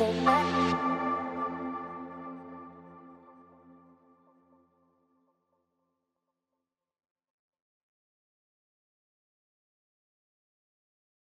I